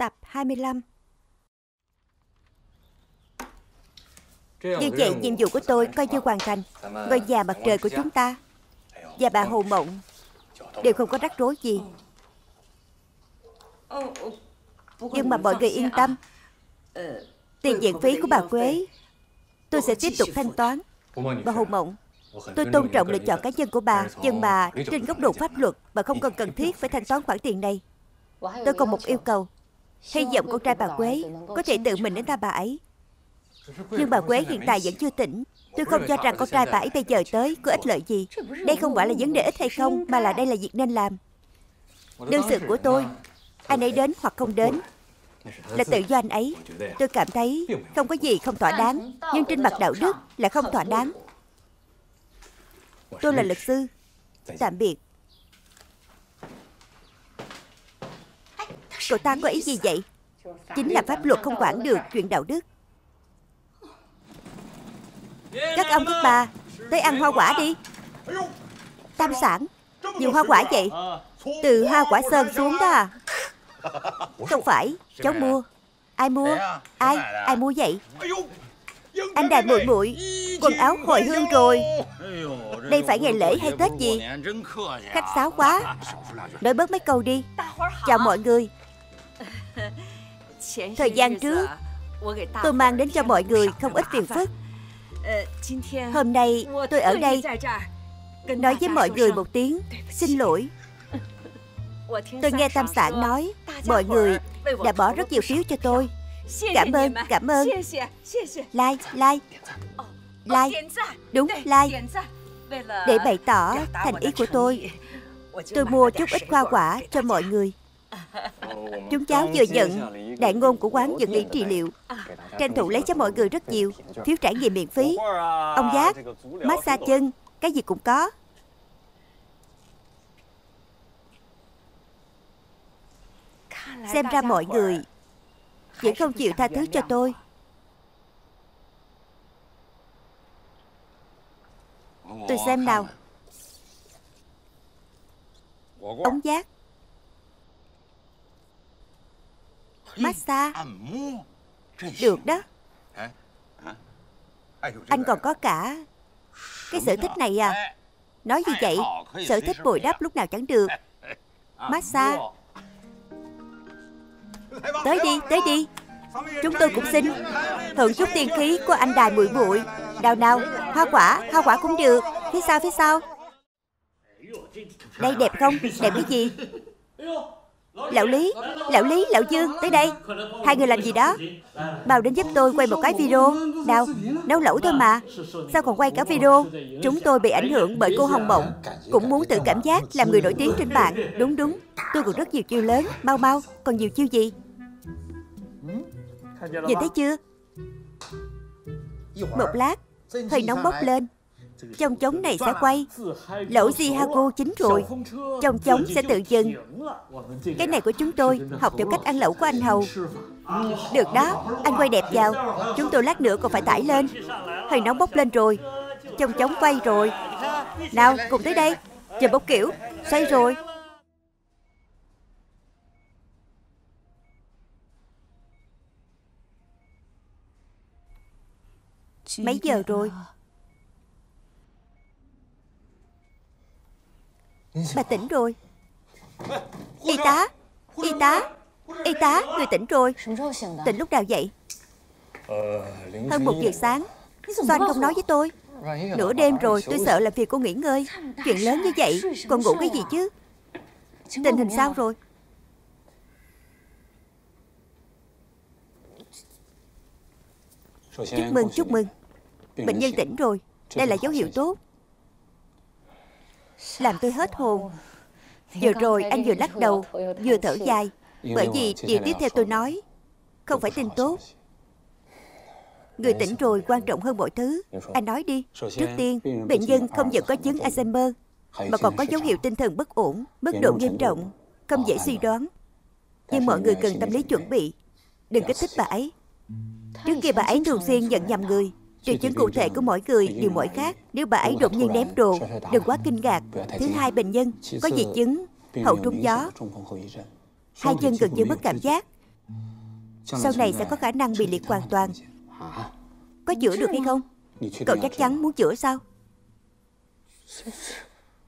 Tập 25. Như vậy nhiệm vụ của tôi coi như hoàn thành. Ngôi nhà mặt trời của chúng ta và bà Hồ Mộng đều không có rắc rối gì. Nhưng mà mọi người yên tâm, tiền viện phí của bà Quế tôi sẽ tiếp tục thanh toán. Bà Hồ Mộng, tôi tôn trọng lựa chọn cá nhân của bà, nhưng mà trên góc độ pháp luật bà không còn cần thiết phải thanh toán khoản tiền này. Tôi còn một yêu cầu, hy vọng con trai bà Quế có thể tự mình đến thăm bà ấy. Nhưng bà Quế hiện tại vẫn chưa tỉnh. Tôi không cho rằng con trai bà ấy bây giờ tới có ích lợi gì. Đây không phải là vấn đề ích hay không, mà là đây là việc nên làm. Đương sự của tôi, anh ấy đến hoặc không đến là tự do anh ấy. Tôi cảm thấy không có gì không thỏa đáng, nhưng trên mặt đạo đức là không thỏa đáng. Tôi là luật sư. Tạm biệt. Cậu ta có ý gì vậy? Chính là pháp luật không quản được chuyện đạo đức. Các ông các bà, tới ăn hoa quả đi. Tam sản, nhiều hoa quả vậy? Từ hoa quả sơn xuống đó à? Không phải, cháu mua. Ai mua? Ai mua vậy? Anh Đại Muội Muội, quần áo hồi hương rồi. Đây phải ngày lễ hay Tết gì? Khách sáo quá. Nói bớt mấy câu đi. Chào mọi người. Thời gian trước tôi mang đến cho mọi người không ít phiền phức. Hôm nay tôi ở đây nói với mọi người một tiếng xin lỗi. Tôi nghe Tam Sản nói mọi người đã bỏ rất nhiều phiếu cho tôi. Cảm ơn. Like. Để bày tỏ thành ý của tôi mua chút ít hoa quả cho mọi người. Chúng cháu vừa nhận đại ngôn của quán dược lý trị liệu, tranh thủ lấy cho mọi người rất nhiều phiếu trải nghiệm miễn phí, ông giác, massage chân, cái gì cũng có. Xem ra mọi người vẫn không chịu tha thứ cho tôi. Tôi xem nào. Ông giác, massage. Được đó. Anh còn có cả cái sở thích này à? Nói gì vậy? Sở thích bồi đắp lúc nào chẳng được. Massage. Tới đi. Chúng tôi cũng xin hưởng chút tiền khí của anh Đài Muội Muội. Nào, hoa quả cũng được. Phía sau. Đây đẹp không? Đẹp cái gì? Lão Lý, Lão Dương, tới đây. Hai người làm gì đó? Bảo đến giúp tôi quay một cái video. Nào, nấu lẩu thôi mà. Sao còn quay cả video? Chúng tôi bị ảnh hưởng bởi cô Hồng Mộng, cũng muốn tự cảm giác làm người nổi tiếng trên mạng. Đúng. Tôi còn rất nhiều chiêu lớn. Mau, còn nhiều chiêu gì? Nhìn thấy chưa? Một lát hơi nóng bốc lên, trong trống này sẽ quay. Lẩu Chicago chín rồi, trong trống sẽ tự dừng. Cái này của chúng tôi học theo cách ăn lẩu của anh Hầu. Được đó, anh quay đẹp vào. Chúng tôi lát nữa còn phải tải lên. Hơi nóng bốc lên rồi, trong trống quay rồi. Nào, cùng tới đây. Giờ bốc kiểu, xoay rồi. Mấy giờ rồi? Bà tỉnh rồi. Y tá, người tỉnh rồi. Tỉnh lúc nào vậy? Hơn 1 giờ sáng. Sao anh không nói với tôi? Nửa đêm rồi, tôi sợ làm việc cô nghỉ ngơi. Chuyện lớn như vậy, còn ngủ cái gì chứ? Tình hình sao rồi? Chúc mừng. Bệnh nhân tỉnh rồi, đây là dấu hiệu tốt. Làm tôi hết hồn. Vừa rồi anh vừa lắc đầu vừa thở dài, bởi vì điều tiếp theo tôi nói không phải tin tốt. Người tỉnh rồi quan trọng hơn mọi thứ. Anh nói đi. Trước tiên, bệnh nhân không những có chứng Alzheimer mà còn có dấu hiệu tinh thần bất ổn, mức độ nghiêm trọng không dễ suy đoán. Nhưng mọi người cần tâm lý chuẩn bị, đừng kích thích bà ấy. Trước kia bà ấy thường xuyên nhận nhầm người. Triệu chứng cụ thể của mỗi người đều mỗi khác. Nếu bà ấy đột nhiên ném đồ, đừng quá kinh ngạc. Thứ hai, bệnh nhân có di chứng hậu trúng gió, hai chân gần như mất cảm giác, sau này sẽ có khả năng bị liệt hoàn toàn. Có chữa được hay không? Cậu chắc chắn muốn chữa sao?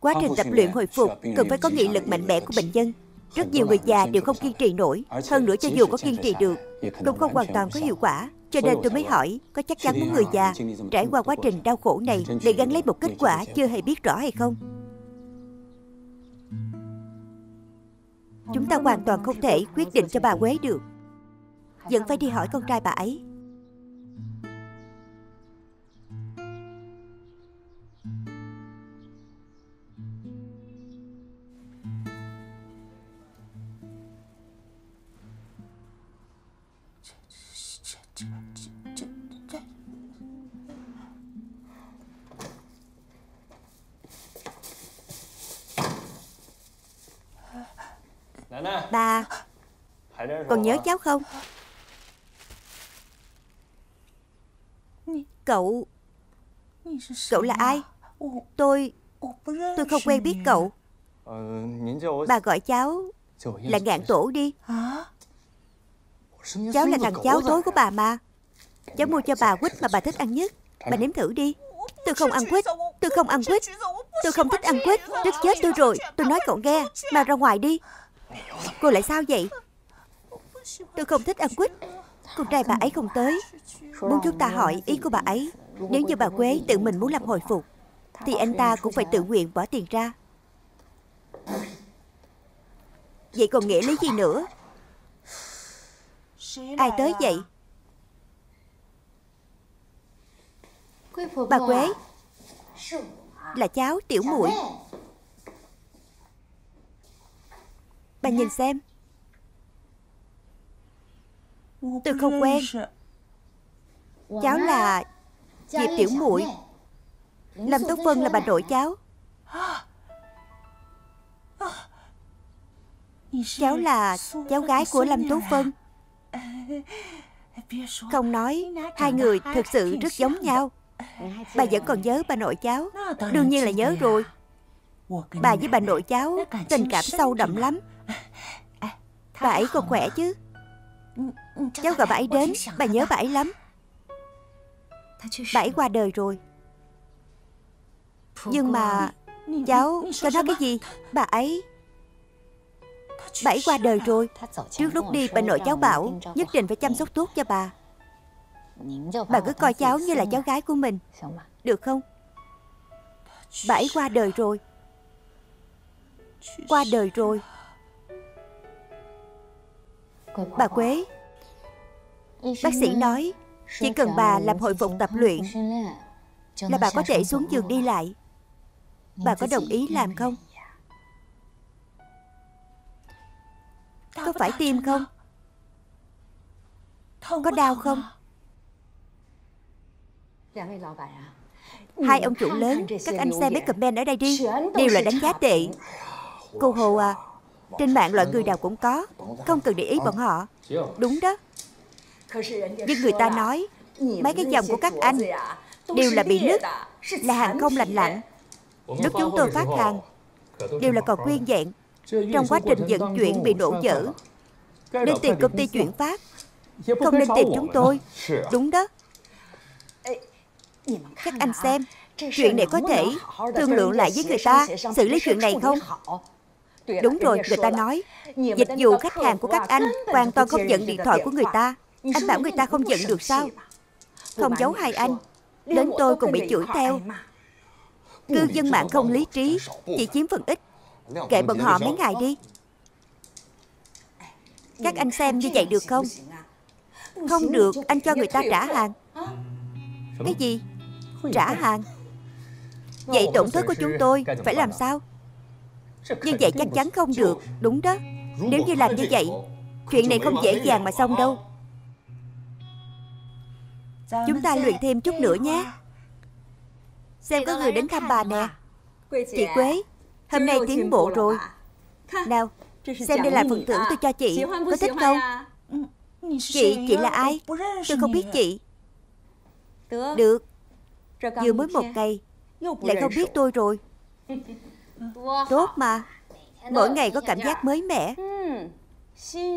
Quá trình tập luyện hồi phục cần phải có nghị lực mạnh mẽ của bệnh nhân. Rất nhiều người già đều không kiên trì nổi. Hơn nữa cho dù có kiên trì được cũng không hoàn toàn có hiệu quả. Cho nên tôi mới hỏi, có chắc chắn muốn người già trải qua quá trình đau khổ này để gắn lấy một kết quả chưa hề biết rõ hay không? Chúng ta hoàn toàn không thể quyết định cho bà Quế được. Vẫn phải đi hỏi con trai bà ấy. Bà còn nhớ cháu không? Cậu là ai? Tôi không quen biết cậu. Bà gọi cháu là Ngạn Tổ đi. Cháu là thằng cháu tối của bà mà. Cháu mua cho bà quýt mà bà thích ăn nhất. Bà nếm thử đi. Tôi không ăn quýt. Tôi không ăn quýt. Tôi không thích ăn quýt. Tức chết tôi rồi. Tôi nói cậu nghe. Mà ra ngoài đi. Cô lại sao vậy? Tôi không thích ăn quýt. Con trai bà ấy không tới. Muốn chúng ta hỏi ý của bà ấy. Nếu như bà Quế tự mình muốn làm hồi phục thì anh ta cũng phải tự nguyện bỏ tiền ra. Vậy còn nghĩa lý gì nữa? Ai tới vậy? Bà Quế. Là cháu Tiểu Muội. Bà nhìn xem. Tôi không quen. Cháu là Diệp Tiểu Muội. Lâm Tố Phân là bà nội cháu. Cháu là cháu gái của Lâm Tố Phân. Không nói, hai người thực sự rất giống nhau. Bà vẫn còn nhớ bà nội cháu? Đương nhiên là nhớ rồi. Bà với bà nội cháu tình cảm sâu đậm lắm. Bà ấy còn khỏe chứ? Cháu gọi bà ấy đến. Bà nhớ bà ấy lắm. Bà ấy qua đời rồi. Nhưng mà cháu có nói cái gì? Bà ấy qua đời rồi. Trước lúc đi bà nội cháu bảo nhất định phải chăm sóc tốt cho bà. Bà cứ coi cháu như là cháu gái của mình, được không? Bà ấy qua đời rồi. Qua đời rồi. Bà Quế, bác sĩ nói chỉ cần bà làm hồi phục tập luyện là bà có thể xuống giường đi lại. Bà có đồng ý làm không? Có phải tiêm không? Có đau không? Hai ông chủ lớn, các anh xem mấy comment ở đây đi, đều là đánh giá tệ. Cô Hồ à, trên mạng loại người nào cũng có, không cần để ý bọn họ. Đúng đó. Nhưng người ta nói mấy cái dòng của các anh đều là bị nứt, là hàng không lành lạnh. Lúc chúng tôi phát hàng đều là còn nguyên vẹn. Trong quá trình vận chuyển bị nổ dở. Nên tìm công ty chuyển phát, không nên tìm chúng tôi. Đúng đó. Các anh xem, chuyện này có thể thương lượng lại với người ta, xử lý chuyện này không? Đúng rồi, người ta nói dịch vụ khách hàng của các anh hoàn toàn không nhận điện thoại của người ta. Anh bảo người ta không nhận được sao? Không giấu hai anh, đến tôi còn bị chửi theo. Cư dân mạng không lý trí, chỉ chiếm phần ít. Kệ bọn họ mấy ngày đi. Các anh xem như vậy được không? Không được, anh cho người ta trả hàng. Cái gì? Trả hàng? Vậy tổn thất của chúng tôi phải làm sao? Như vậy chắc chắn không được. Đúng đó. Nếu như làm như vậy, chuyện này không dễ dàng mà xong đâu. Chúng ta luyện thêm chút nữa nhé. Xem có người đến thăm bà nè. Chị Quế, hôm nay tiến bộ rồi. Nào, xem đây là phần thưởng tôi cho chị. Có thích không? Chị là ai? Tôi không biết chị. Được. Vừa mới một ngày lại không biết tôi rồi. Tốt mà. Mỗi ngày có cảm giác mới mẻ.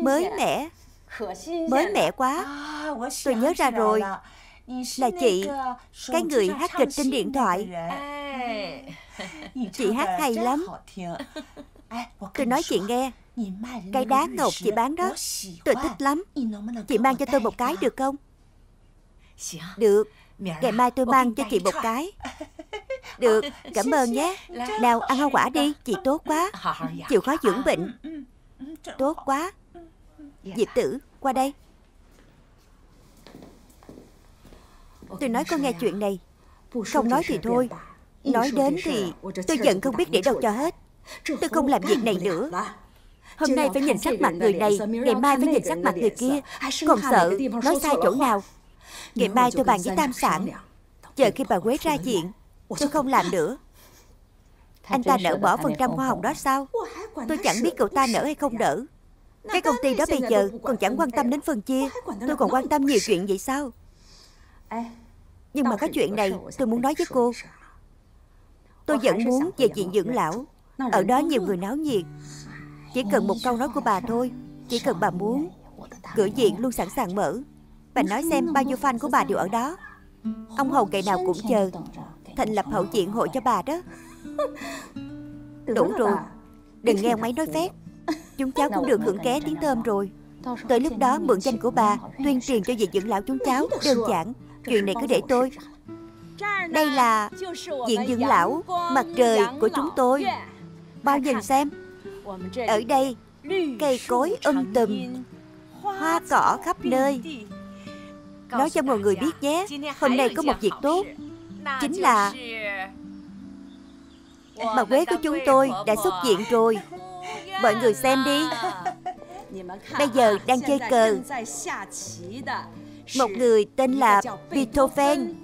Mới mẻ. mới mẻ quá. Tôi nhớ ra rồi, là chị, cái người hát kịch trên điện thoại. Chị hát hay lắm. Tôi nói chị nghe, cái đá ngọc chị bán đó tôi thích lắm. Chị mang cho tôi một cái được không? Được, ngày mai tôi mang cho chị một cái. Được, cảm ơn nhé. Nào ăn hoa quả đi, chị tốt quá. Chịu khó dưỡng bệnh. Tốt quá. Diệp Tử, qua đây. Tôi nói có nghe chuyện này. Không nói thì thôi, nói đến thì tôi giận không biết để đâu cho hết. Tôi không làm việc này nữa. Hôm nay phải nhìn sắc mặt người này, ngày mai phải nhìn sắc mặt người kia. Còn sợ nói sai chỗ nào. Ngày mai tôi bàn với Tam Sản. Chờ khi bà Quế ra diện, tôi không làm nữa. Anh ta nỡ bỏ phần trăm hoa hồng đó sao? Tôi chẳng biết cậu ta nỡ hay không nỡ. Cái công ty đó bây giờ còn chẳng quan tâm đến phần chia, tôi còn quan tâm nhiều chuyện vậy sao? Nhưng mà có chuyện này tôi muốn nói với cô. Tôi vẫn muốn về viện dưỡng lão, ở đó nhiều người náo nhiệt. Chỉ cần một câu nói của bà thôi, chỉ cần bà muốn, cửa viện luôn sẵn sàng mở. Bà nói xem bao nhiêu fan của bà đều ở đó. Ông hầu ngày nào cũng chờ, thành lập hậu viện hội cho bà đó. Đủ rồi, đừng nghe ông ấy nói phét. Chúng cháu cũng được hưởng ké tiếng thơm rồi. Tới lúc đó mượn danh của bà tuyên truyền cho viện dưỡng lão chúng cháu. Đơn giản, chuyện này cứ để tôi. Đây là viện dưỡng lão Mặt Trời của chúng tôi. Bao nhìn xem, ở đây cây cối tùm, hoa cỏ khắp nơi. Nói cho mọi người biết nhé, hôm nay có một việc tốt, chính là bà Quế của chúng tôi đã xuất viện rồi. Mọi người xem đi. Bây giờ đang chơi cờ. Một người tên là Beethoven,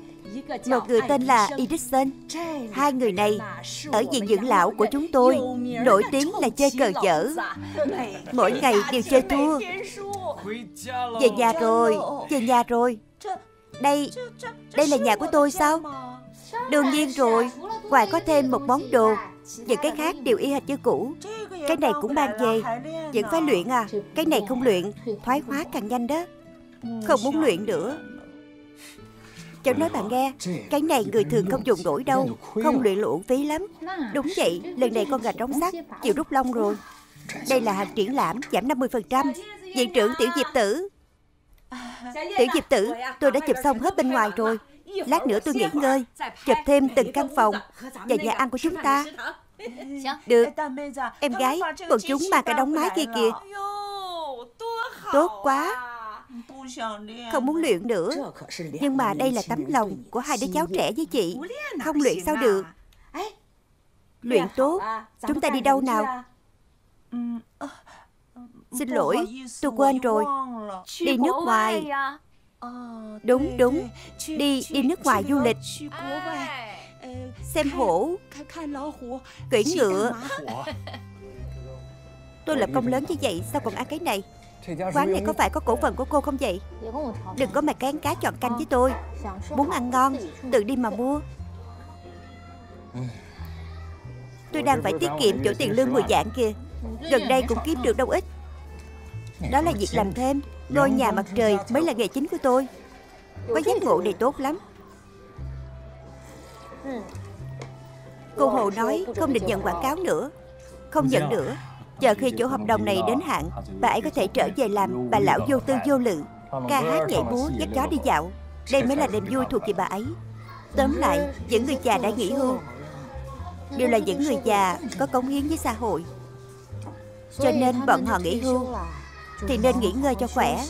một người tên là Edithson. Hai người này ở viện dưỡng lão của chúng tôi nổi tiếng là chơi cờ dở. Mỗi ngày đều chơi thua. Về nhà rồi, về nhà rồi. Đây là nhà của tôi sao? Đương nhiên rồi. Ngoài có thêm một món đồ, những cái khác đều y hệt như cũ. Cái này cũng mang về. Vẫn phải luyện à? Cái này không luyện thoái hóa càng nhanh đó. Không muốn luyện nữa. Cháu nói bạn nghe, cái này người thường không dùng nổi đâu. Không luyện là uổng phí lắm. Đúng vậy, lần này con gà trống sắt chịu rút lông rồi. Đây là hàng triển lãm giảm 50%. Viện trưởng Tiểu Diệp Tử. Tiểu Diệp Tử, tôi đã chụp xong hết bên ngoài rồi. Lát nữa tôi nghỉ ngơi, chụp thêm từng căn phòng và nhà ăn của chúng ta. Được. Em gái, bọn chúng mang cả đống máy kia kìa. Tốt quá. Không muốn luyện nữa. Nhưng mà đây là tấm lòng của hai đứa cháu trẻ với chị. Không luyện sao được. Luyện tốt. Chúng ta đi đâu nào? Xin lỗi, tôi quên rồi. Đi nước ngoài. Đúng, đúng. Đi nước ngoài du lịch. Xem hổ, cưỡi ngựa. Tôi lập công lớn như vậy, sao còn ăn cái này? Quán này có phải có cổ phần của cô không vậy? Đừng có mà kén cá chọn canh với tôi. Muốn ăn ngon, tự đi mà mua. Tôi đang phải tiết kiệm chỗ tiền lương 10 vạn kìa. Gần đây cũng kiếm được đâu ít. Đó là việc làm thêm. Ngôi nhà mặt trời mới là nghề chính của tôi. Có giác ngộ này tốt lắm. Cô Hồ nói không định nhận quảng cáo nữa. Không nhận nữa. Chờ khi chỗ hợp đồng này đến hạn, bà ấy có thể trở về làm bà lão vô tư vô lự, ca hát nhảy múa, dắt chó đi dạo. Đây mới là niềm vui thuộc về bà ấy. Tóm lại, những người già đã nghỉ hưu đều là những người già có cống hiến với xã hội. Cho nên bọn họ nghỉ hưu thì nên nghỉ ngơi cho khỏe,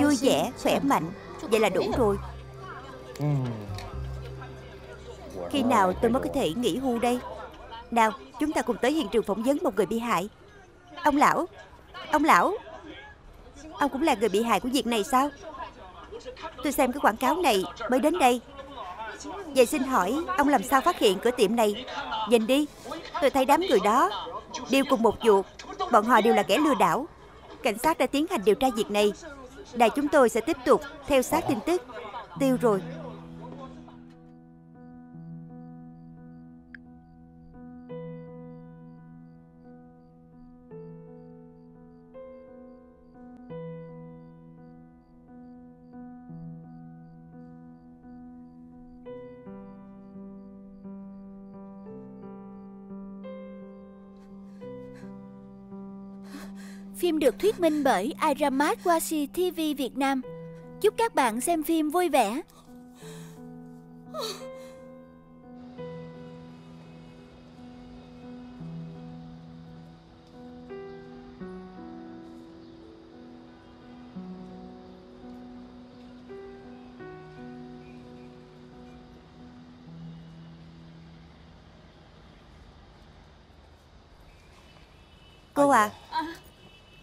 vui vẻ, khỏe mạnh. Vậy là đủ rồi. Khi nào tôi mới có thể nghỉ hưu đây? Nào, chúng ta cùng tới hiện trường phỏng vấn một người bị hại. Ông lão, ông lão, ông cũng là người bị hại của việc này sao? Tôi xem cái quảng cáo này mới đến đây. Vậy xin hỏi, ông làm sao phát hiện cửa tiệm này? Nhìn đi, tôi thấy đám người đó đều cùng một ruột. Bọn họ đều là kẻ lừa đảo. Cảnh sát đã tiến hành điều tra việc này. Đài chúng tôi sẽ tiếp tục theo sát tin tức. Tiêu rồi. Phim được thuyết minh bởi iDrama Huace TV Vietnam. Chúc các bạn xem phim vui vẻ. Cô à,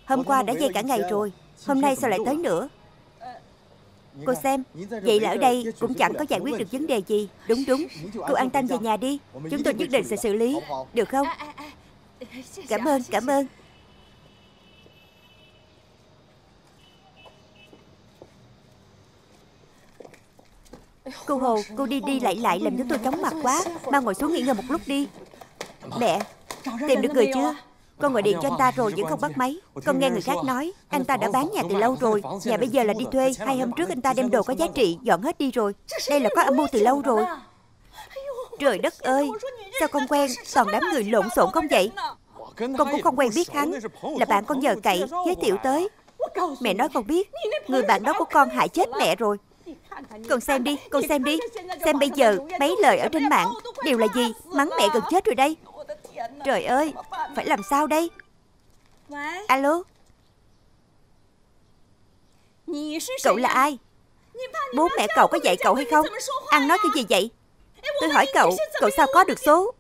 hôm qua đã dây cả ngày rồi, hôm nay sao lại tới nữa? Cô xem, vậy là ở đây cũng chẳng có giải quyết được vấn đề gì. Đúng đúng, cô an tâm về nhà đi. Chúng tôi nhất định sẽ xử lý, được không? Cảm ơn, cảm ơn. Cô Hồ, cô đi đi lại lại làm chúng tôi chóng mặt quá. Mau ngồi xuống nghỉ ngơi một lúc đi. Mẹ, tìm được người chưa? Con gọi điện cho anh ta rồi vẫn không bắt máy. Con nghe người khác nói anh ta đã bán nhà từ lâu rồi. Nhà bây giờ là đi thuê. 2 hôm trước anh ta đem đồ có giá trị dọn hết đi rồi. Đây là có âm mưu từ lâu rồi. Trời đất ơi, sao con quen toàn đám người lộn xộn không vậy? Con cũng không quen biết hắn. Là bạn con nhờ cậy giới thiệu tới. Mẹ nói con biết, người bạn đó của con hại chết mẹ rồi. Con xem đi, con xem đi. Xem bây giờ mấy lời ở trên mạng đều là gì? Mắng mẹ gần chết rồi đây. Trời ơi, phải làm sao đây? Alo, cậu là ai? Bố mẹ cậu có dạy cậu hay không? Ăn nói cái gì vậy? Tôi hỏi cậu, cậu sao có được số?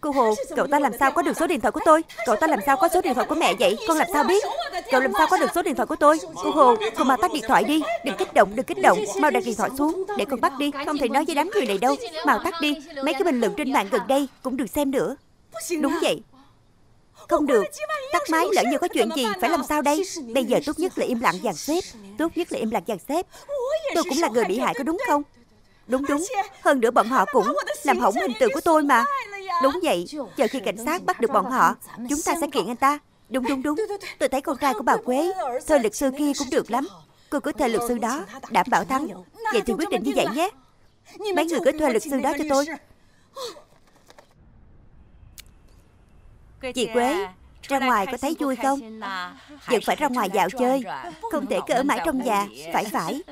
Cô Hồ, cậu ta làm sao có được số điện thoại của tôi? Cậu ta làm sao có số điện thoại của mẹ vậy? Con làm sao biết? Cậu làm sao có được số điện thoại của tôi? Cô Hồ, cô mau tắt điện thoại đi. Đừng kích động, đừng kích động. Mau đặt điện thoại xuống để con bắt đi. Không thể nói với đám người này đâu. Mau tắt đi. Mấy cái bình luận trên mạng gần đây cũng đừng xem nữa. Đúng vậy, không được. Tắt máy lỡ như có chuyện gì, phải làm sao đây? Bây giờ tốt nhất là im lặng dàn xếp. Tốt nhất là im lặng dàn xếp. Tôi cũng là người bị hại có đúng không? Đúng đúng. Hơn nữa bọn họ cũng làm hỏng hình tượng của tôi mà. Đúng vậy, chờ khi cảnh sát bắt được bọn họ, chúng ta sẽ kiện anh ta. Đúng đúng đúng. Tôi thấy con trai của bà Quế, thuê luật sư kia cũng được lắm. Cô cứ thuê luật sư đó, đảm bảo thắng. Vậy thì quyết định như vậy nhé. Mấy người cứ thuê luật sư đó cho tôi. Chị Quế, ra ngoài có thấy vui không? Vẫn phải ra ngoài dạo chơi, không thể cứ ở mãi trong nhà. Phải phải.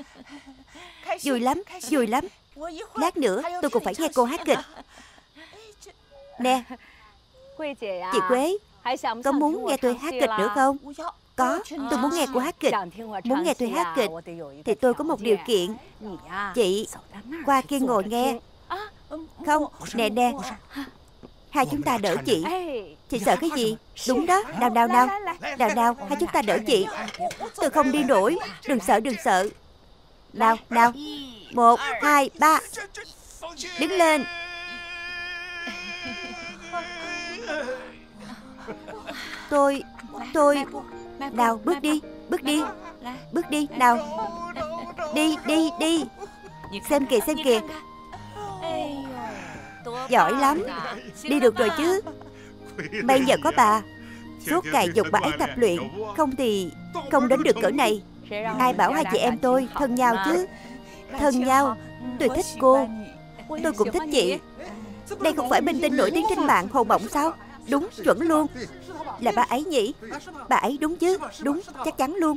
Vui lắm, vui lắm. Lát nữa tôi cũng phải nghe cô hát kịch. Nè, chị Quế, có muốn nghe tôi hát kịch nữa không? Có, tôi muốn nghe cô hát kịch. Muốn nghe tôi hát kịch thì tôi có một điều kiện. Chị qua kia ngồi nghe. Không, nè nè. Hai chúng ta đỡ chị. Chị sợ cái gì? Đúng đó, nào nào nào. Nào nào, hai chúng ta đỡ chị. Tôi không đi nổi. Đừng sợ, đừng sợ. Nào, nào. 1, 2, 3. Đứng lên. Tôi. Nào, bước đi, bước đi. Bước đi, nào. Đi, đi, đi. Xem kìa, xem kìa. Giỏi lắm. Đi được rồi chứ. Bây giờ có bà. Suốt ngày dục bà ấy tập luyện. Không thì không đến được cỡ này. Ai bảo hai chị em tôi thân nhau chứ. Thân nhau. Tôi thích cô. Tôi cũng thích chị. Đây không phải minh tinh nổi tiếng trên mạng Hồ Mộng sao? Đúng, chuẩn luôn. Là bà ấy nhỉ? Bà ấy đúng chứ? Đúng, chắc chắn luôn.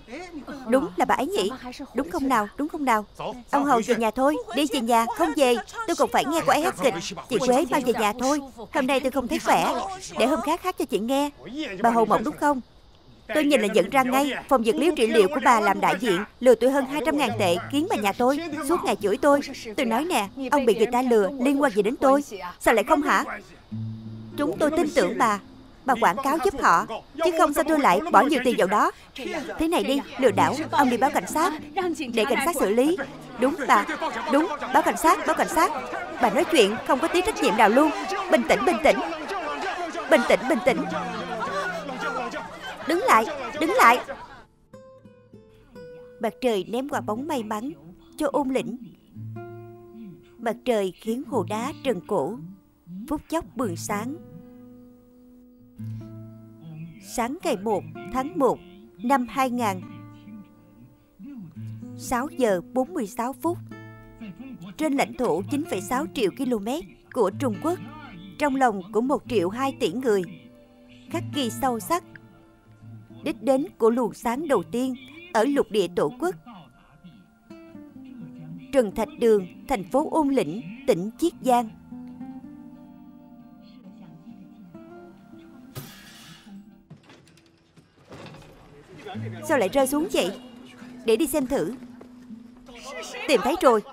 Đúng là bà ấy nhỉ? Đúng không nào? Đúng không nào? Ông Hầu về nhà thôi. Đi về nhà, không về. Tôi còn phải nghe cô ấy hát kịch. Chị Quế mang về nhà thôi. Hôm nay tôi không thấy khỏe. Để hôm khác hát cho chị nghe. Bà Hồ Mộng đúng không? Tôi nhìn là nhận ra ngay. Phòng dược lý trị liệu của bà làm đại diện, lừa tôi hơn 200.000 tệ, khiến bà nhà tôi. Suốt ngày chửi tôi. Tôi nói nè, ông bị người ta lừa, liên quan gì đến tôi? Sao lại không hả? Chúng tôi tin tưởng bà quảng cáo giúp họ, chứ không sao tôi lại bỏ nhiều tiền vào đó. Thế này đi, lừa đảo, ông đi báo cảnh sát, để cảnh sát xử lý. Đúng bà, đúng, báo cảnh sát, báo cảnh sát. Bà nói chuyện không có tí trách nhiệm nào luôn. Bình tĩnh, bình tĩnh. Bình tĩnh, bình tĩnh. Đứng lại, đứng lại. Mặt trời ném quả bóng may mắn cho Ôn Lĩnh. Mặt trời khiến hồ đá trần cổ phút chốc bừng sáng. Sáng ngày 1 tháng 1 năm 2000, 6 giờ 46 phút, trên lãnh thổ 9,6 triệu km của Trung Quốc, trong lòng của 1,2 tỷ người, khắc ghi sâu sắc đích đến của luồng sáng đầu tiên ở lục địa tổ quốc. Trần Thạch Đường, thành phố Ôn Lĩnh, tỉnh Chiết Giang. Sao lại rơi xuống vậy? Để đi xem thử. Tìm thấy rồi.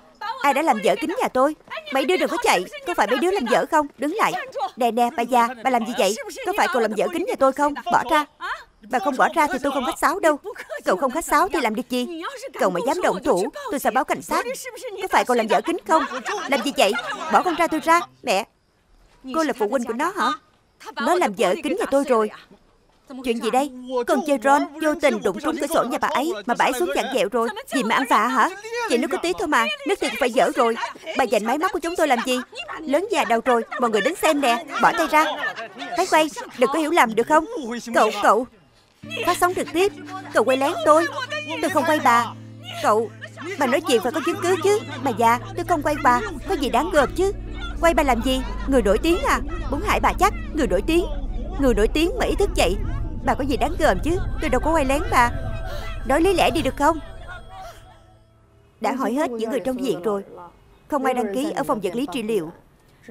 Ai đã làm dở kính nhà tôi? Mấy đứa đừng có chạy. Có phải mấy đứa làm dở không? Đứng lại. Nè nè, bà già, bà làm gì vậy? Có phải cậu làm dở kính nhà tôi không? Bỏ ra. Bà không bỏ ra thì tôi không khách sáo đâu. Cậu không khách sáo thì làm được gì? Cậu mà dám động thủ, tôi sẽ báo cảnh sát. Có phải cậu làm dở kính không? Làm gì vậy? Bỏ con trai tôi ra. Mẹ, cô là phụ huynh của nó hả? Nó làm dở kính nhà tôi rồi. Chuyện gì đây? Con chơi Ron vô tình đụng trúng cửa sổ nhà bà ấy mà bà ấy xuống dặn dẹo rồi. Gì mà ăn vạ hả? Chị nó có tí thôi mà, nước thiệt phải dở rồi. Bà giành máy móc của chúng tôi làm gì? Lớn già đầu rồi, mọi người đến xem nè. Bỏ tay ra. Thái quay, đừng có hiểu lầm được không? Cậu phát sóng trực tiếp. Cậu quay lén tôi không quay bà. Cậu, bà nói chuyện phải có chứng cứ chứ. Bà già, tôi không quay bà, có gì đáng gờm chứ. Quay bà làm gì? Người nổi tiếng à? Muốn hại bà chắc. Người nổi tiếng mà ý thức vậy. Bà có gì đáng gờm chứ, tôi đâu có quay lén bà. Nói lý lẽ đi được không? Đã hỏi hết những người trong diện rồi. Không ai đăng ký ở phòng vật lý trị liệu.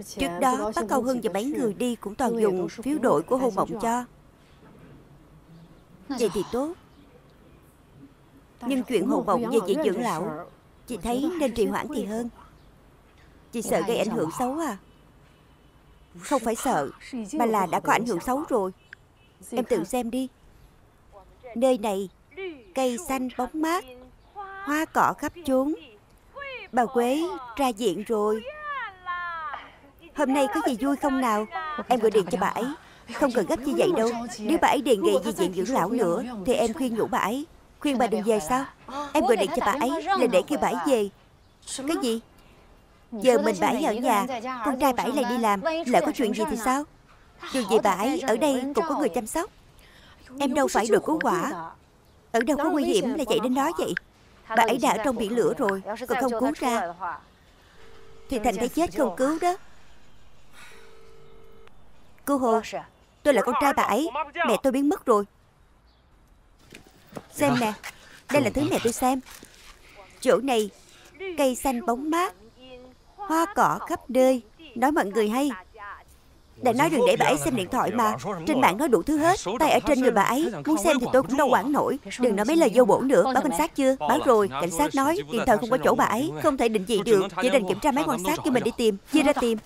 Trước đó, bác Câu Hưng và mấy người đi cũng toàn dùng phiếu đội của Hồ Mộng cho. Vậy thì tốt. Nhưng chuyện Hồ Mộng về chị dưỡng lão, chị thấy nên trì hoãn thì hơn. Chị sợ gây ảnh hưởng xấu à? Không phải sợ, mà là đã có ảnh hưởng xấu rồi. Em tự xem đi. Nơi này cây xanh bóng mát, hoa cỏ khắp chốn. Bà Quế ra viện rồi. Hôm nay có gì vui không nào? Em gọi điện cho bà ấy. Không cần gấp như vậy đâu. Nếu bà ấy đề nghị về viện dưỡng lão nữa thì em khuyên nhủ bà ấy. Khuyên bà đừng về sao? Em gọi điện cho bà ấy là để kêu bà ấy về. Cái gì? Giờ mình bà ấy ở nhà, con trai bà ấy lại đi làm, lỡ có chuyện gì thì sao? Dù gì bà ấy ở đây cũng có người chăm sóc. Em đâu phải đội cứu hỏa. Ở đâu có nguy hiểm là chạy đến đó vậy. Bà ấy đã ở trong biển lửa rồi, còn không cứu ra thì thành cái chết không cứu đó. Cô Hồ, tôi là con trai bà ấy. Mẹ tôi biến mất rồi. Xem nè, đây là thứ mẹ tôi xem. Chỗ này cây xanh bóng mát, hoa cỏ khắp nơi. Nói mọi người hay. Đã nói đừng để bà ấy xem điện thoại mà. Trên mạng nói đủ thứ hết. Tay ở trên người bà ấy, muốn xem thì tôi cũng đâu quản nổi. Đừng nói mấy lời vô bổ nữa. Báo cảnh sát chưa? Báo rồi. Cảnh sát nói hiện thời không có chỗ bà ấy, không thể định vị được, chỉ định kiểm tra máy quan sát khi mình đi tìm. Chia ra tìm.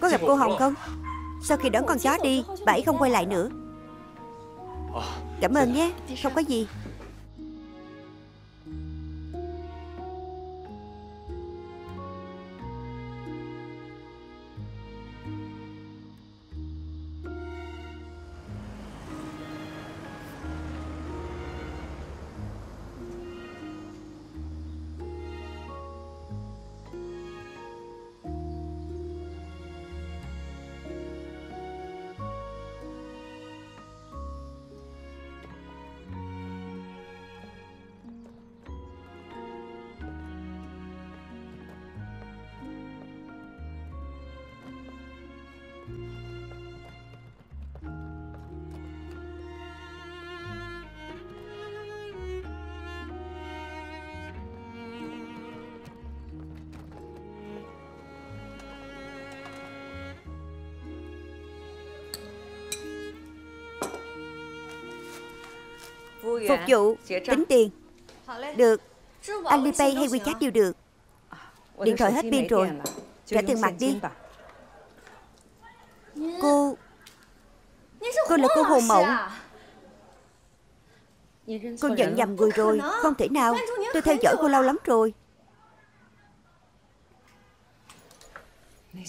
Có gặp cô Hồng không? Sau khi đón con chó đi, bà ấy không quay lại nữa. Cảm ơn nhé. Không có gì. Phục vụ, tính tiền. Được. Alipay hay WeChat đều được. Điện thoại hết pin rồi, trả tiền mặt đi. Cô là cô Hồ Mộng. Cô nhận nhầm người rồi. Không thể nào, tôi theo dõi cô lâu lắm rồi.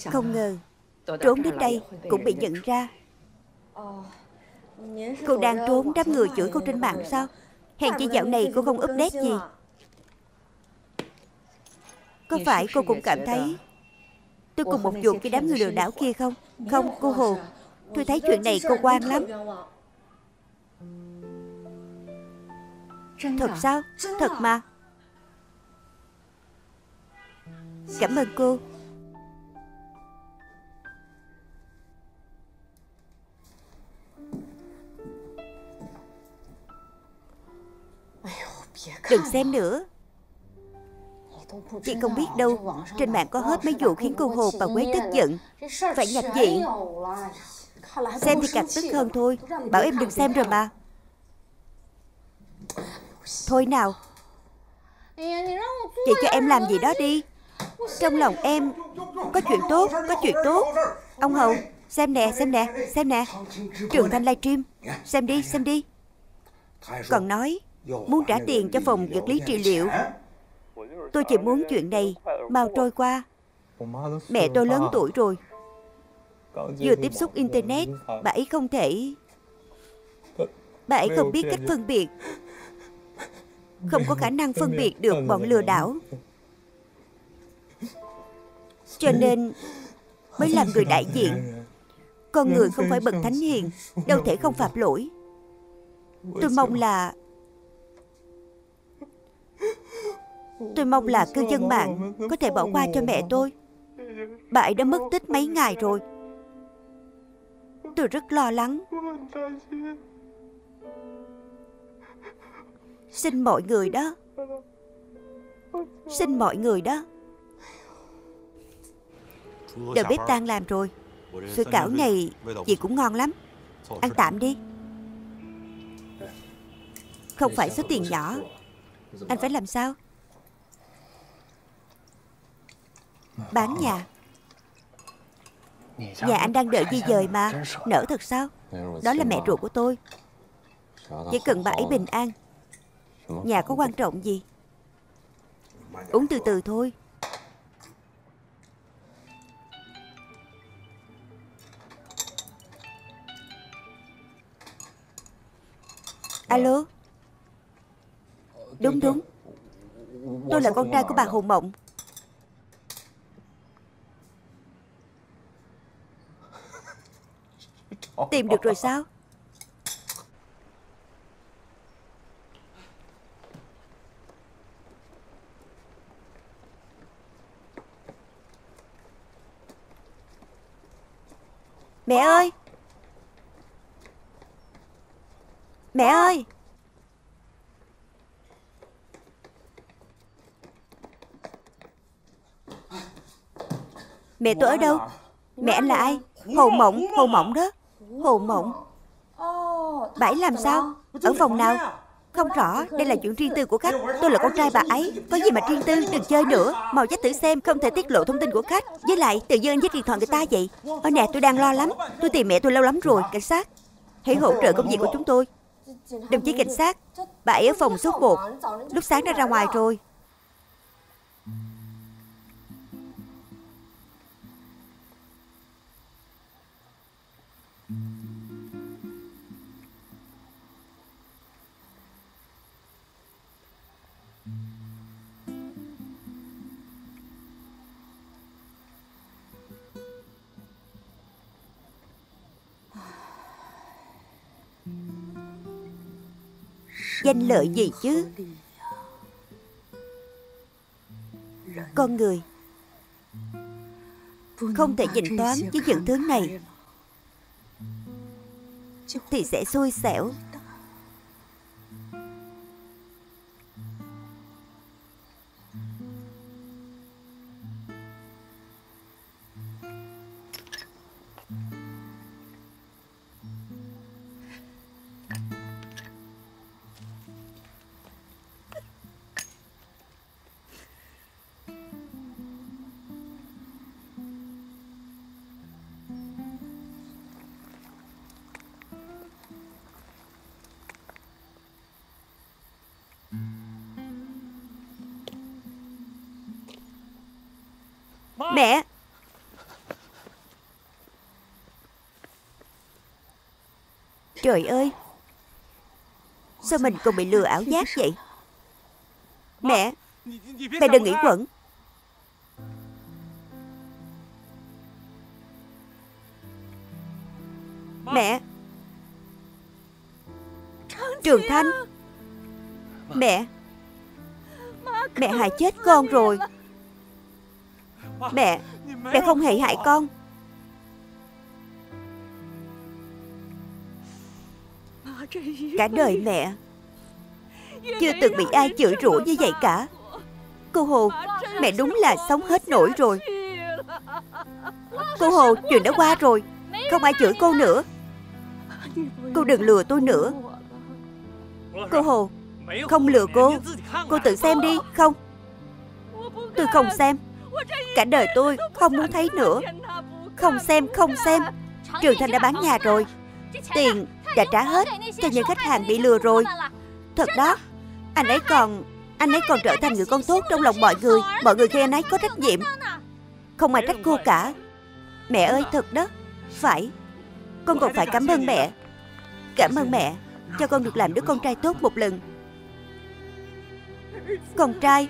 Không ngờ trốn đến đây cũng bị nhận ra. Cô đang trốn đám người chửi cô trên mạng sao? Hèn chi dạo này cô không update gì. Có phải cô cũng cảm thấy tôi cùng một ruột với đám người lừa đảo kia không? Không, cô Hồ, tôi thấy chuyện này cô quan lắm. Thật sao? Thật mà. Cảm ơn cô. Đừng xem nữa. Chị không biết đâu, trên mạng có hết mấy vụ khiến cô Hồ bà Quế tức giận. Phải nhập viện. Xem thì càng tức hơn thôi. Bảo em đừng xem rồi mà. Thôi nào, chị cho em làm gì đó đi. Trong lòng em có chuyện tốt, có chuyện tốt. Ông Hậu, xem nè, xem nè, xem nè. Trường Thanh livestream. Xem đi, xem đi. Còn nói muốn trả tiền cho phòng vật lý trị liệu. Tôi chỉ muốn chuyện này mau trôi qua. Mẹ tôi lớn tuổi rồi, vừa tiếp xúc internet, bà ấy không thể, bà ấy không biết cách phân biệt, không có khả năng phân biệt được bọn lừa đảo, cho nên mới làm người đại diện. Con người không phải bậc thánh hiền, đâu thể không phạm lỗi. Tôi mong là cư dân mạng có thể bỏ qua cho mẹ tôi. Bà ấy đã mất tích mấy ngày rồi. Tôi rất lo lắng. Xin mọi người đó, xin mọi người đó. Đầu bếp tan làm rồi. Sủi cảo này chị cũng ngon lắm. Ăn tạm đi. Không phải số tiền nhỏ. Anh phải làm sao? Bán nhà. Nhà anh đang đợi di dời mà. Nỡ thật sao? Đó là mẹ ruột của tôi. Chỉ cần bà ấy bình an. Nhà có quan trọng gì. Uống từ từ thôi. Alo. Đúng đúng, tôi là con trai của bà Hồ Mộng. Tìm được rồi sao? Mẹ ơi! Mẹ ơi! Mẹ tôi ở đâu? Mẹ anh là ai? Hồ Mộng, Hồ Mộng đó. Hồ Mộng. Bà ấy làm sao? Ở phòng nào? Không rõ, đây là chuyện riêng tư của khách. Tôi là con trai bà ấy. Có gì mà riêng tư, đừng chơi nữa. Màu dắt thử xem, không thể tiết lộ thông tin của khách. Với lại, tự dưng anh giết điện thoại người ta vậy. Ở nè, tôi đang lo lắm. Tôi tìm mẹ tôi lâu lắm rồi, cảnh sát. Hãy hỗ trợ công việc của chúng tôi. Đồng chí cảnh sát, bà ấy ở phòng số 1. Lúc sáng đã ra ngoài rồi. Danh lợi gì chứ. Con người không thể nhìn toán với những thứ này thì sẽ xui xẻo. Mẹ. Trời ơi, sao mình còn bị lừa ảo giác vậy? Mẹ, mẹ đừng nghĩ quẩn. Mẹ. Trường Thanh. Mẹ. Mẹ hại chết con rồi. Mẹ không hề hại con. Cả đời mẹ Chưa từng bị ai chửi rủa như vậy cả. Cô Hồ, mẹ đúng là sống hết nổi rồi. Cô Hồ, chuyện đã qua rồi. Không ai chửi cô nữa. Cô đừng lừa tôi nữa. Cô Hồ, không lừa cô. Cô tự xem đi. Không, tôi không xem. Cả đời tôi không muốn thấy nữa. Không xem, không xem. Trường Thanh đã bán nhà rồi. Tiền đã trả hết cho những khách hàng bị lừa rồi. Thật đó. Anh ấy còn trở thành người con tốt trong lòng mọi người. Mọi người khi anh ấy có trách nhiệm. Không ai trách cô cả. Mẹ ơi, thật đó. Phải. Con còn phải cảm ơn mẹ. Cảm ơn mẹ cho con được làm đứa con trai tốt một lần. Con trai.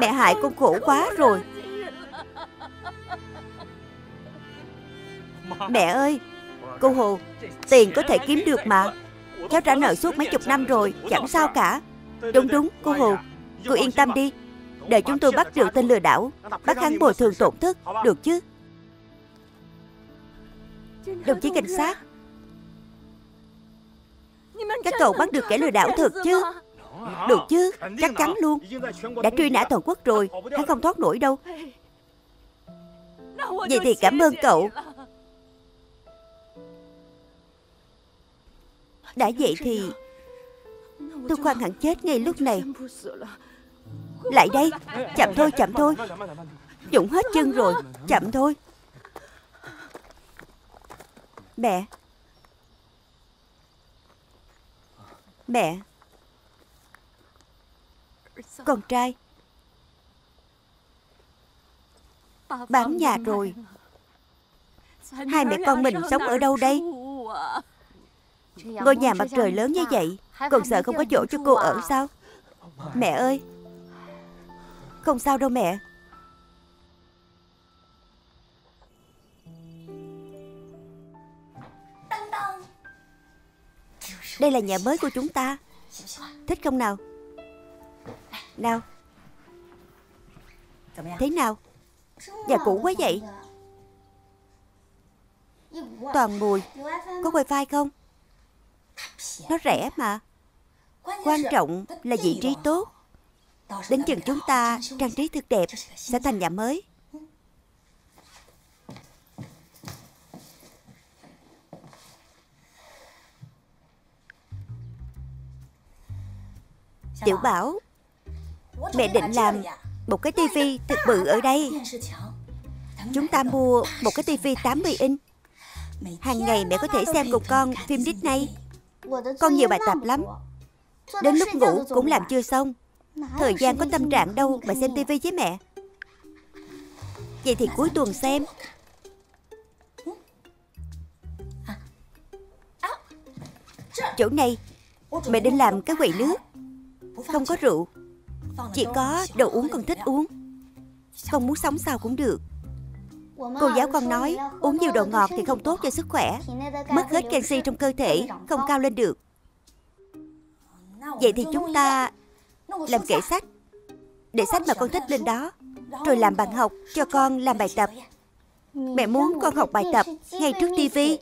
Mẹ hại con khổ quá rồi. Mẹ ơi, cô Hồ, tiền có thể kiếm được mà. Cháu trả nợ suốt mấy chục năm rồi, chẳng sao cả. Đúng đúng, cô Hồ, cô yên tâm đi. Đợi chúng tôi bắt được tên lừa đảo, bắt hắn bồi thường tổn thất, được chứ? Đồng chí cảnh sát, các cậu bắt được kẻ lừa đảo thật chứ? Được chứ, chắc chắn luôn. Đã truy nã toàn quốc rồi, hắn không thoát nổi đâu. Vậy thì cảm ơn cậu. Đã vậy thì tôi khoan hẳn chết ngay lúc này. Lại đây. Chậm thôi, chậm thôi. Dũng hết chân rồi. Chậm thôi. Mẹ. Mẹ. Con trai. Bán nhà rồi. Hai mẹ con mình sống ở đâu đây? Ngôi nhà mặt trời lớn như vậy, còn sợ không có chỗ cho cô ở sao? Mẹ ơi. Không sao đâu mẹ. Đây là nhà mới của chúng ta. Thích không nào? Nào. Thế nào? Nhà cũ quá vậy. Toàn mùi. Có wifi không? Nó rẻ mà. Quan trọng là vị trí tốt. Đến chừng chúng ta trang trí thật đẹp sẽ thành nhà mới. Tiểu Bảo, mẹ định làm một cái tivi thật bự ở đây. Chúng ta mua một cái tivi 80 inch. Hàng ngày mẹ có thể xem cùng con phim Disney. Con nhiều bài tập lắm. Đến lúc ngủ cũng làm chưa xong. Thời gian có tâm trạng đâu mà xem tivi với mẹ. Vậy thì cuối tuần xem. Chỗ này mẹ định làm cái quầy nước. Không có rượu, chỉ có đồ uống con thích uống. Con muốn sống sao cũng được. Cô giáo con nói uống nhiều đồ ngọt thì không tốt cho sức khỏe, mất hết canxi trong cơ thể, không cao lên được. Vậy thì chúng ta làm kệ sách, để sách mà con thích lên đó, rồi làm bàn học cho con làm bài tập. Mẹ muốn con học bài tập ngay trước tivi.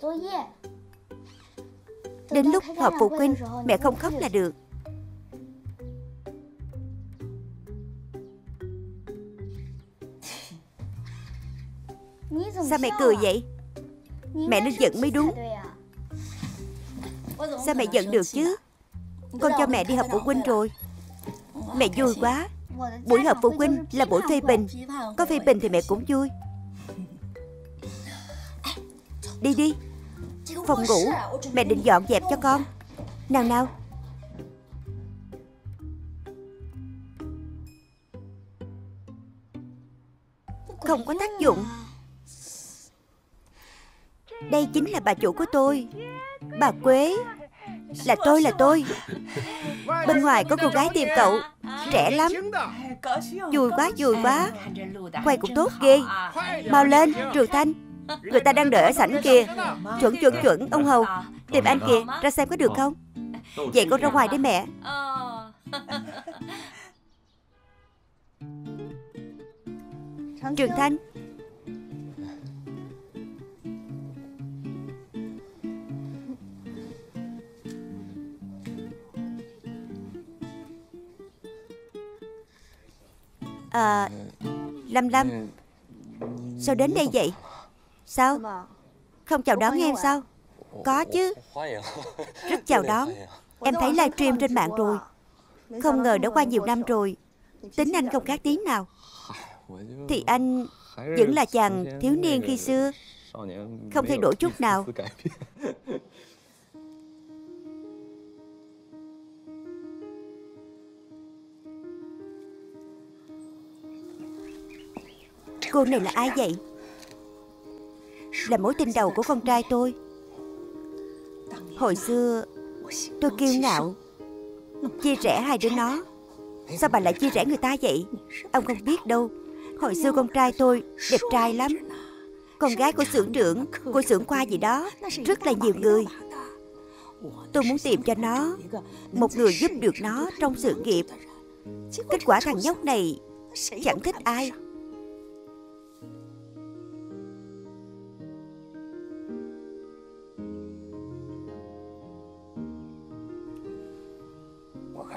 Đến lúc họp phụ huynh mẹ không khóc là được. Sao mẹ cười vậy? Mẹ nên giận mới đúng. Sao mẹ giận được chứ? Con cho mẹ đi họp phụ huynh rồi. Mẹ vui quá. Buổi họp phụ huynh là buổi phê bình. Có phê bình thì mẹ cũng vui. Đi đi. Phòng ngủ mẹ định dọn dẹp cho con. Nào nào. Không có tác dụng. Đây chính là bà chủ của tôi, bà Quế. Là tôi. Bên ngoài có cô gái tìm cậu, trẻ lắm. Vui quá. Quay cũng tốt ghê. Mau lên, Trường Thanh. Người ta đang đợi ở sảnh kìa. Chuẩn, ông Hầu. Tìm anh kìa, ra xem có được không. Vậy con ra ngoài đi mẹ. Trường Thanh. À, Lâm, sao đến đây vậy? Sao? Không chào đón em sao? Có chứ, rất chào đón. Em thấy livestream trên mạng rồi. Không ngờ đã qua nhiều năm rồi, tính anh không khác tí nào. Thì anh vẫn là chàng thiếu niên khi xưa, không thay đổi chút nào. Cô này là ai vậy? Là mối tình đầu của con trai tôi. Hồi xưa tôi kiêu ngạo chia rẽ hai đứa nó. Sao bà lại chia rẽ người ta vậy? Ông không biết đâu, hồi xưa con trai tôi đẹp trai lắm. Con gái của xưởng trưởng, cô xưởng khoa gì đó, rất là nhiều người. Tôi muốn tìm cho nó một người giúp được nó trong sự nghiệp. Kết quả thằng nhóc này chẳng thích ai.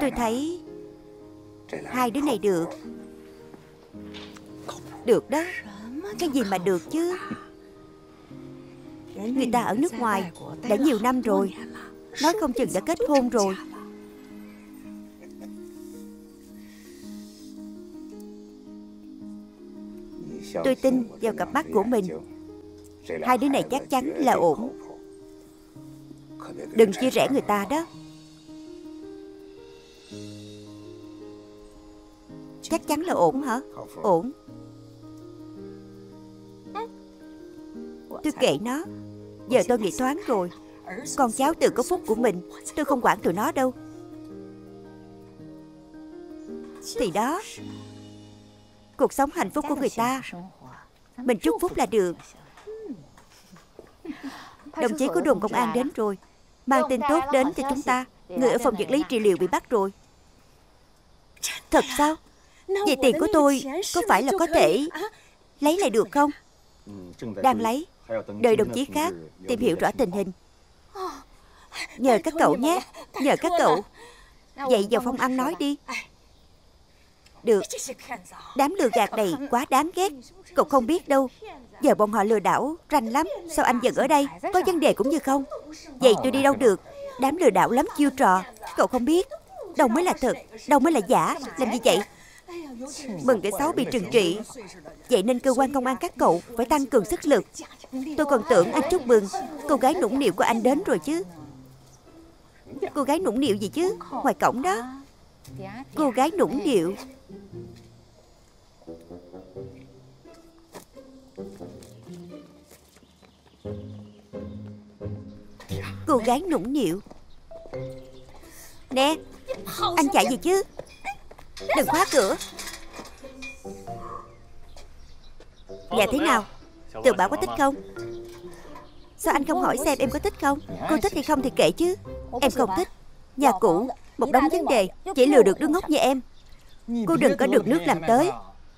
Tôi thấy hai đứa này được. Được đó. Cái gì mà được chứ? Người ta ở nước ngoài đã nhiều năm rồi, nói không chừng đã kết hôn rồi. Tôi tin vào cặp mắt của mình. Hai đứa này chắc chắn là ổn. Đừng chia rẽ người ta đó. Chắc chắn là ổn hả? Ổn. Tôi kệ nó. Giờ tôi nghĩ thoáng rồi. Con cháu tự có phúc của mình, tôi không quản tụi nó đâu. Thì đó, cuộc sống hạnh phúc của người ta, mình chúc phúc là được. Đồng chí của đồn công an đến rồi, mang tin tốt đến cho chúng ta. Người ở phòng vật lý trị liệu bị bắt rồi. Thật sao? Vậy tiền của tôi có phải là có thể lấy lại được không? Đang lấy. Đợi đồng chí khác tìm hiểu rõ tình hình. Nhờ các cậu nhé. Nhờ các cậu. Vậy vào phòng ăn nói đi. Được. Đám lừa gạt này quá đáng ghét. Cậu không biết đâu, giờ bọn họ lừa đảo ranh lắm. Sao anh vẫn ở đây? Có vấn đề cũng như không. Vậy tôi đi đâu được? Đám lừa đảo lắm chiêu trò. Cậu không biết. Đâu mới là thật, đâu mới là giả. Làm gì vậy? Mừng cái xấu bị trừng trị. Vậy nên cơ quan công an các cậu phải tăng cường sức lực. Tôi còn tưởng anh chúc mừng cô gái nũng nịu của anh đến rồi chứ. Cô gái nũng nịu gì chứ? Ngoài cổng đó. Cô gái nũng nịu. Cô gái nũng nịu. Nè, anh chạy gì chứ? Đừng khóa cửa. Dạ thế nào? Tường Bảo có thích không? Sao anh không hỏi xem em có thích không? Cô thích hay không thì kệ chứ. Em không thích. Nhà cũ, một đống vấn đề, chỉ lừa được đứa ngốc như em. Cô đừng có được nước làm tới.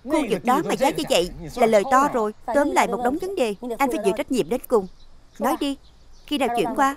Khu vực đó mà giá như vậy là lời to rồi. Tóm lại một đống vấn đề, anh phải chịu trách nhiệm đến cùng. Nói đi, khi nào chuyển qua?